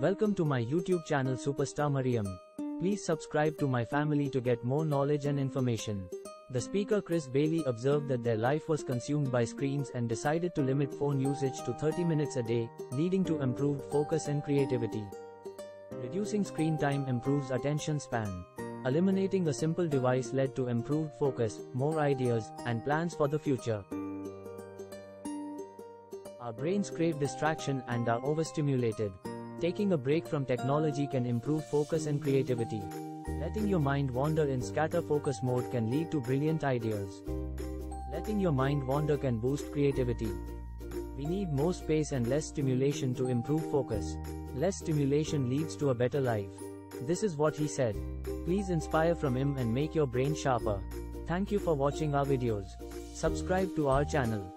Welcome to my YouTube channel Superstar Mariam. Please subscribe to my family to get more knowledge and information. The speaker Chris Bailey observed that their life was consumed by screens and decided to limit phone usage to 30 minutes a day, leading to improved focus and creativity. Reducing screen time improves attention span. Eliminating a simple device led to improved focus, more ideas, and plans for the future. Our brains crave distraction and are overstimulated. Taking a break from technology can improve focus and creativity. Letting your mind wander in scatter focus mode can lead to brilliant ideas. Letting your mind wander can boost creativity. We need more space and less stimulation to improve focus. Less stimulation leads to a better life. This is what he said. Please inspire from him and make your brain sharper. Thank you for watching our videos. Subscribe to our channel.